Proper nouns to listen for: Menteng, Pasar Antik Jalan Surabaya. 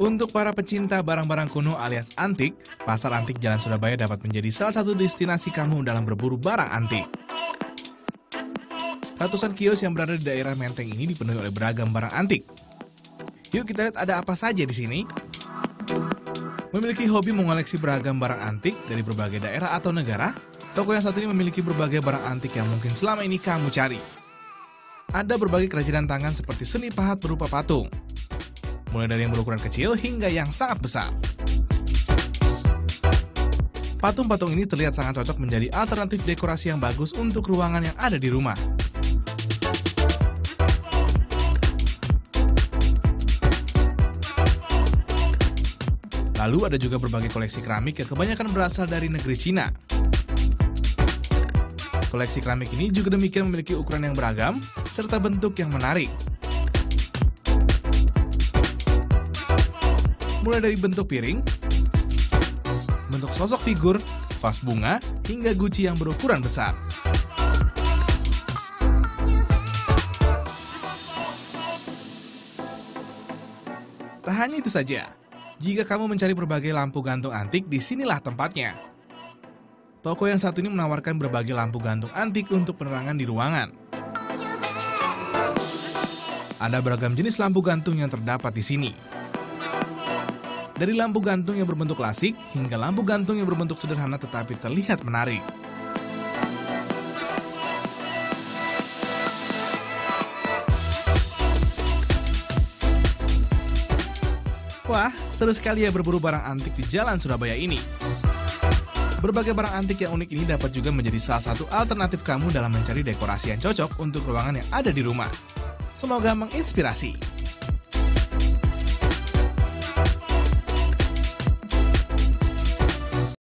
Untuk para pecinta barang-barang kuno alias antik, Pasar Antik Jalan Surabaya dapat menjadi salah satu destinasi kamu dalam berburu barang antik. Ratusan kios yang berada di daerah Menteng ini dipenuhi oleh beragam barang antik. Yuk kita lihat ada apa saja di sini. Memiliki hobi mengoleksi beragam barang antik dari berbagai daerah atau negara, toko yang satu ini memiliki berbagai barang antik yang mungkin selama ini kamu cari. Ada berbagai kerajinan tangan seperti seni pahat berupa patung, mulai dari yang berukuran kecil hingga yang sangat besar. Patung-patung ini terlihat sangat cocok menjadi alternatif dekorasi yang bagus untuk ruangan yang ada di rumah. Lalu ada juga berbagai koleksi keramik yang kebanyakan berasal dari negeri Cina. Koleksi keramik ini juga demikian memiliki ukuran yang beragam serta bentuk yang menarik. Mulai dari bentuk piring, bentuk sosok figur, vas bunga, hingga guci yang berukuran besar. Tak hanya itu saja, jika kamu mencari berbagai lampu gantung antik, disinilah tempatnya. Toko yang satu ini menawarkan berbagai lampu gantung antik untuk penerangan di ruangan. Ada beragam jenis lampu gantung yang terdapat di sini. Dari lampu gantung yang berbentuk klasik hingga lampu gantung yang berbentuk sederhana tetapi terlihat menarik. Wah, seru sekali ya berburu barang antik di Jalan Surabaya ini. Berbagai barang antik yang unik ini dapat juga menjadi salah satu alternatif kamu dalam mencari dekorasi yang cocok untuk ruangan yang ada di rumah. Semoga menginspirasi.